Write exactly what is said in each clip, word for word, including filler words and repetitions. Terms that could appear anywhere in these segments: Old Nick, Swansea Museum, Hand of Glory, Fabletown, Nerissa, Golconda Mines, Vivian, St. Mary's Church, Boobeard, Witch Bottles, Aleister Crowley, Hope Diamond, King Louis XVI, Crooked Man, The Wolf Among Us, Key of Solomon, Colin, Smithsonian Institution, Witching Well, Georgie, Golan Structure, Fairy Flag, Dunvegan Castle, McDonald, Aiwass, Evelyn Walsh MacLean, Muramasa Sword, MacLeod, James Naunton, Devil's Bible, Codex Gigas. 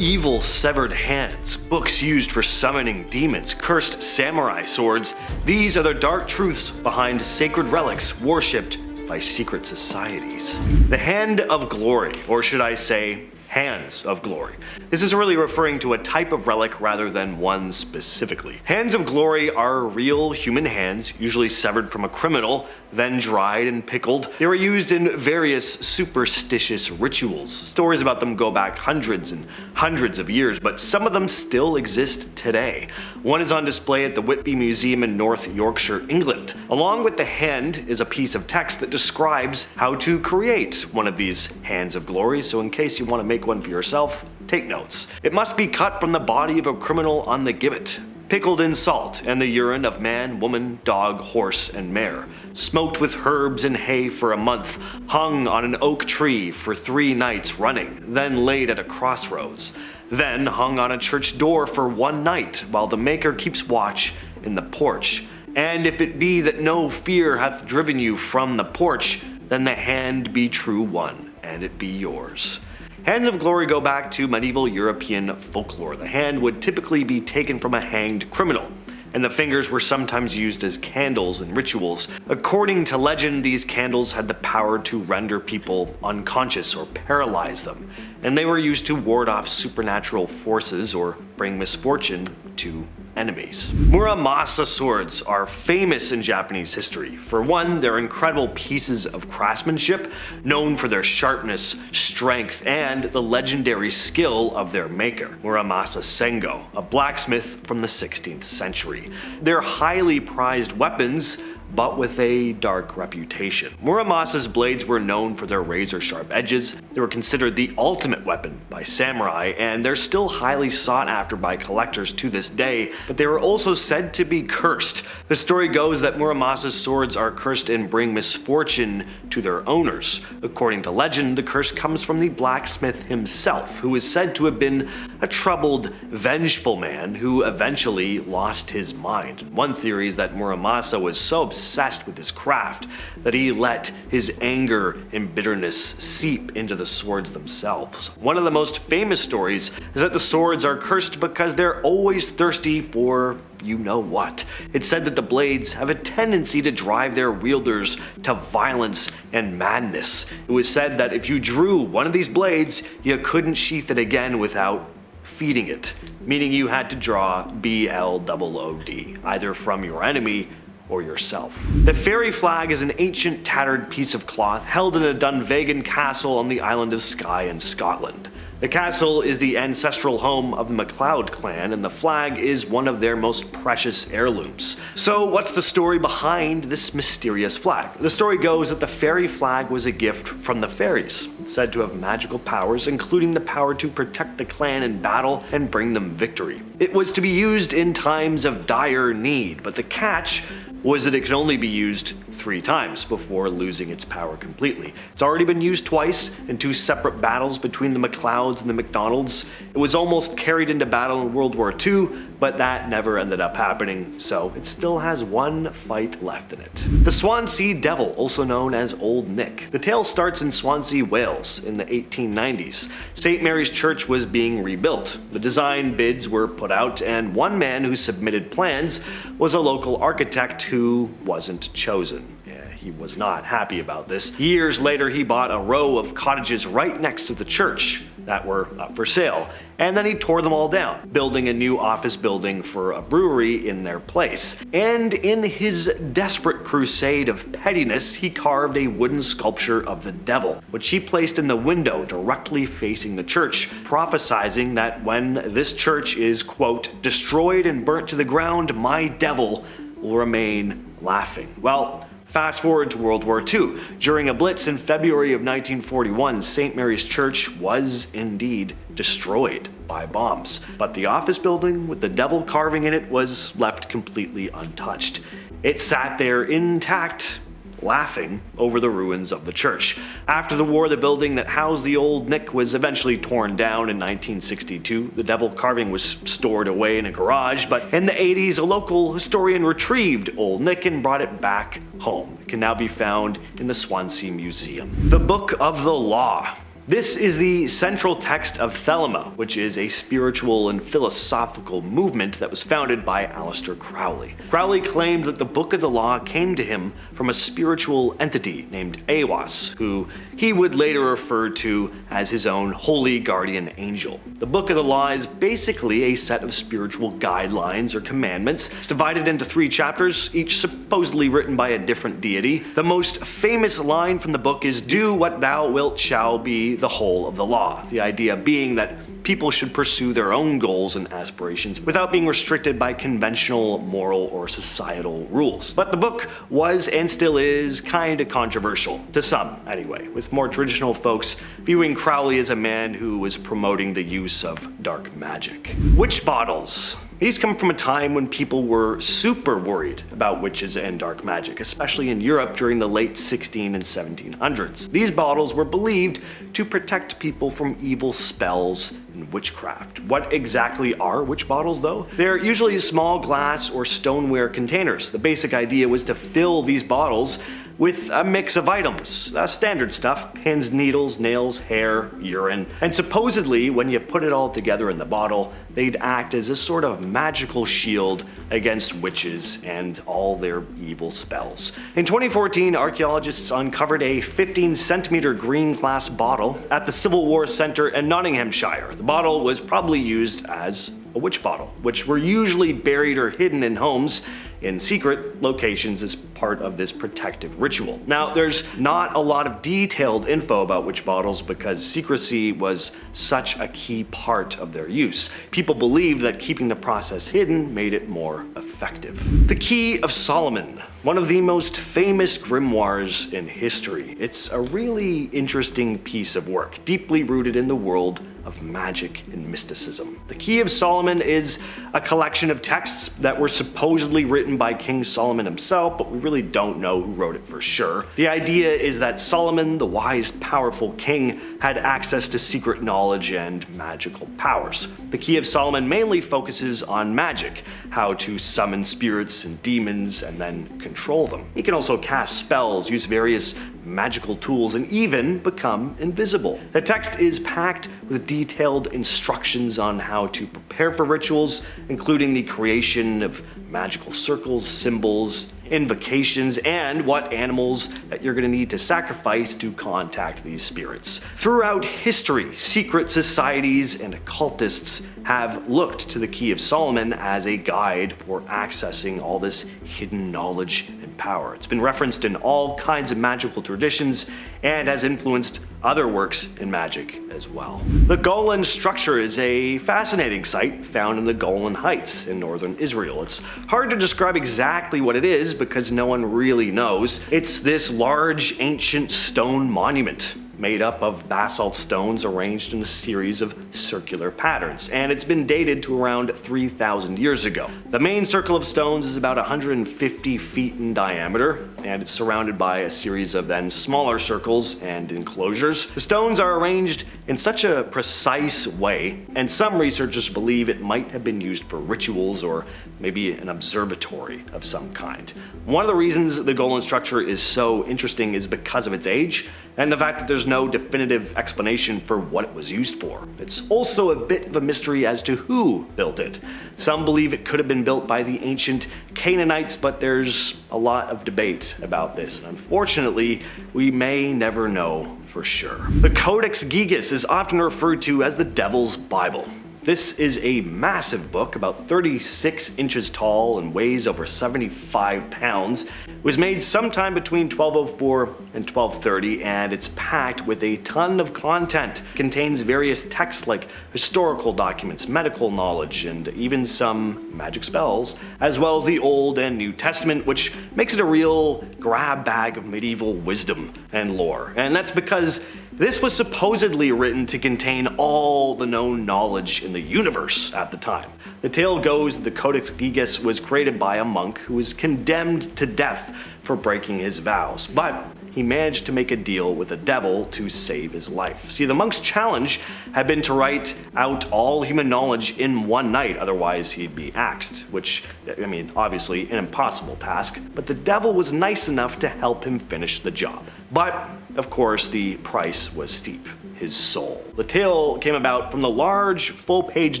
evil severed hands, books used for summoning demons, cursed samurai swords. These are the dark truths behind sacred relics worshipped by secret societies. The Hand of Glory, or should I say, Hands of Glory. This is really referring to a type of relic rather than one specifically. Hands of Glory are real human hands, usually severed from a criminal, then dried and pickled. They were used in various superstitious rituals. Stories about them go back hundreds and hundreds of years, but some of them still exist today. One is on display at the Whitby Museum in North Yorkshire, England. Along with the hand is a piece of text that describes how to create one of these Hands of Glory, so in case you want to make one for yourself, take notes. It must be cut from the body of a criminal on the gibbet, pickled in salt and the urine of man, woman, dog, horse, and mare, smoked with herbs and hay for a month, hung on an oak tree for three nights running, then laid at a crossroads, then hung on a church door for one night while the maker keeps watch in the porch. And if it be that no fear hath driven you from the porch, then the hand be true one, and it be yours. Hands of Glory go back to medieval European folklore. The hand would typically be taken from a hanged criminal, and the fingers were sometimes used as candles in rituals. According to legend, these candles had the power to render people unconscious or paralyze them, and they were used to ward off supernatural forces or bring misfortune to enemies. Muramasa swords are famous in Japanese history. For one, they're incredible pieces of craftsmanship, known for their sharpness, strength, and the legendary skill of their maker, Muramasa Sengo, a blacksmith from the sixteenth century. They're highly prized weapons, but with a dark reputation. Muramasa's blades were known for their razor-sharp edges. They were considered the ultimate weapon by samurai, and they're still highly sought after by collectors to this day, but they were also said to be cursed. The story goes that Muramasa's swords are cursed and bring misfortune to their owners. According to legend, the curse comes from the blacksmith himself, who is said to have been a troubled, vengeful man who eventually lost his mind. One theory is that Muramasa was so obsessed obsessed with his craft that he let his anger and bitterness seep into the swords themselves. One of the most famous stories is that the swords are cursed because they're always thirsty for you know what. It's said that the blades have a tendency to drive their wielders to violence and madness. It was said that if you drew one of these blades, you couldn't sheath it again without feeding it, meaning you had to draw B L O O D, either from your enemy or yourself. The Fairy Flag is an ancient tattered piece of cloth held in a Dunvegan Castle on the island of Skye in Scotland. The castle is the ancestral home of the MacLeod clan, and the flag is one of their most precious heirlooms. So what's the story behind this mysterious flag? The story goes that the Fairy Flag was a gift from the fairies. It's said to have magical powers, including the power to protect the clan in battle and bring them victory. It was to be used in times of dire need, but the catch was that it could only be used three times before losing its power completely. It's already been used twice in two separate battles between the MacLeods and the McDonalds. It was almost carried into battle in World War Two, but that never ended up happening, so it still has one fight left in it. The Swansea Devil, also known as Old Nick. The tale starts in Swansea, Wales in the eighteen nineties. Saint Mary's Church was being rebuilt. The design bids were put out, and one man who submitted plans was a local architect who wasn't chosen. Yeah, he was not happy about this. Years later, he bought a row of cottages right next to the church that were up for sale, and then he tore them all down, building a new office building for a brewery in their place. And in his desperate crusade of pettiness, he carved a wooden sculpture of the devil, which he placed in the window directly facing the church, prophesizing that when this church is, quote, destroyed and burnt to the ground, my devil will remain laughing. Well, fast forward to World War Two. During a blitz in February of nineteen forty-one, Saint Mary's Church was indeed destroyed by bombs, but the office building with the devil carving in it was left completely untouched. It sat there intact, laughing over the ruins of the church. After the war, the building that housed the Old Nick was eventually torn down in nineteen sixty-two. The devil carving was stored away in a garage, but in the eighties, a local historian retrieved Old Nick and brought it back home. It can now be found in the Swansea Museum. The Book of the Law. This is the central text of Thelema, which is a spiritual and philosophical movement that was founded by Aleister Crowley. Crowley claimed that the Book of the Law came to him from a spiritual entity named Aiwass, who he would later refer to as his own holy guardian angel. The Book of the Law is basically a set of spiritual guidelines or commandments. It's divided into three chapters, each supposedly written by a different deity. The most famous line from the book is, "Do what thou wilt shall be the whole of the law," the idea being that people should pursue their own goals and aspirations without being restricted by conventional, moral, or societal rules. But the book was and still is kind of controversial, to some anyway, with more traditional folks viewing Crowley as a man who was promoting the use of dark magic. Witch bottles. These come from a time when people were super worried about witches and dark magic, especially in Europe during the late sixteen and seventeen hundreds. These bottles were believed to protect people from evil spells and witchcraft. What exactly are witch bottles, though? They're usually small glass or stoneware containers. The basic idea was to fill these bottles with a mix of items, uh, standard stuff, pins, needles, nails, hair, urine. And supposedly, when you put it all together in the bottle, they'd act as a sort of magical shield against witches and all their evil spells. In twenty fourteen, archaeologists uncovered a fifteen centimeter green glass bottle at the Civil War Centre in Nottinghamshire. The bottle was probably used as a witch bottle, which were usually buried or hidden in homes in secret locations as part of this protective ritual. Now, there's not a lot of detailed info about witch bottles because secrecy was such a key part of their use. People believed that keeping the process hidden made it more effective. The Key of Solomon, one of the most famous grimoires in history. It's a really interesting piece of work, deeply rooted in the world of magic and mysticism. The Key of Solomon is a collection of texts that were supposedly written by King Solomon himself, but we really don't know who wrote it for sure. The idea is that Solomon, the wise, powerful king, had access to secret knowledge and magical powers. The Key of Solomon mainly focuses on magic, how to summon spirits and demons and then control them. He can also cast spells, use various magical tools, and even become invisible. The text is packed with detailed instructions on how to prepare for rituals, including the creation of magical circles, symbols, invocations, and what animals that you're going to need to sacrifice to contact these spirits. Throughout history, secret societies and occultists have looked to the Key of Solomon as a guide for accessing all this hidden knowledge and power. It's been referenced in all kinds of magical traditions and has influenced other works in magic as well. The Golan Structure is a fascinating site found in the Golan Heights in northern Israel. It's hard to describe exactly what it is because no one really knows. It's this large ancient stone monument made up of basalt stones arranged in a series of circular patterns, and it's been dated to around three thousand years ago. The main circle of stones is about one hundred fifty feet in diameter, and it's surrounded by a series of then smaller circles and enclosures. The stones are arranged in such a precise way, and some researchers believe it might have been used for rituals or maybe an observatory of some kind. One of the reasons the Golan Structure is so interesting is because of its age and the fact that there's no definitive explanation for what it was used for. It's also a bit of a mystery as to who built it. Some believe it could have been built by the ancient Canaanites, but there's a lot of debate about this, and unfortunately, we may never know for sure. The Codex Gigas is often referred to as the Devil's Bible. This is a massive book, about thirty-six inches tall and weighs over seventy-five pounds. It was made sometime between twelve oh four and twelve thirty, and it's packed with a ton of content. It contains various texts like historical documents, medical knowledge, and even some magic spells, as well as the Old and New Testament, which makes it a real grab bag of medieval wisdom and lore. And that's because this was supposedly written to contain all the known knowledge in the universe at the time. The tale goes that the Codex Gigas was created by a monk who was condemned to death for breaking his vows, but he managed to make a deal with the devil to save his life. See, the monk's challenge had been to write out all human knowledge in one night, otherwise he'd be axed, which, I mean, obviously an impossible task, but the devil was nice enough to help him finish the job. But, of course, the price was steep. His soul. The tale came about from the large, full-page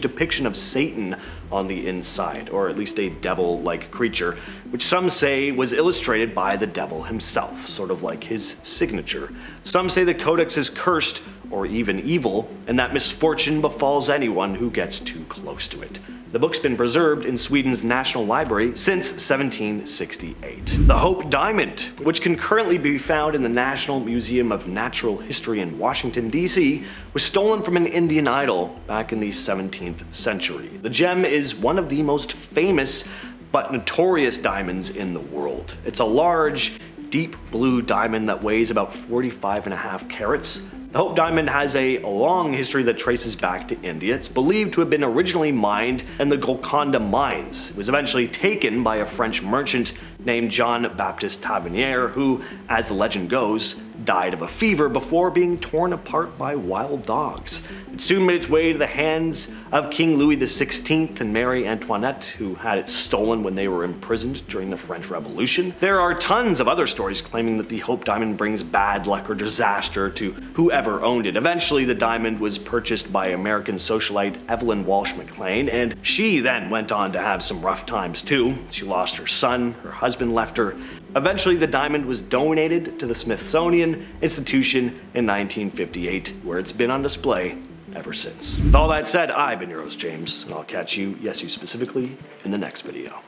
depiction of Satan on the inside, or at least a devil-like creature, which some say was illustrated by the devil himself, sort of like his signature. Some say the codex is cursed, or even evil, and that misfortune befalls anyone who gets too close to it. The book's been preserved in Sweden's National Library since seventeen sixty-eight. The Hope Diamond, which can currently be found in the National Museum of Natural History in Washington, D C, was stolen from an Indian idol back in the seventeenth century. The gem is one of the most famous but notorious diamonds in the world. It's a large, deep blue diamond that weighs about forty-five and a half carats. The Hope Diamond has a long history that traces back to India. It's believed to have been originally mined in the Golconda Mines. It was eventually taken by a French merchant named Jean-Baptiste Tavernier, who, as the legend goes, died of a fever before being torn apart by wild dogs. It soon made its way to the hands of King Louis the sixteenth and Marie Antoinette, who had it stolen when they were imprisoned during the French Revolution. There are tons of other stories claiming that the Hope Diamond brings bad luck or disaster to whoever owned it. Eventually, the diamond was purchased by American socialite Evelyn Walsh MacLean, and she then went on to have some rough times too. She lost her son, her husband, husband left her. Eventually, the diamond was donated to the Smithsonian Institution in nineteen fifty-eight, where it's been on display ever since. With all that said, I've been your host, James, and I'll catch you, yes, you specifically, in the next video.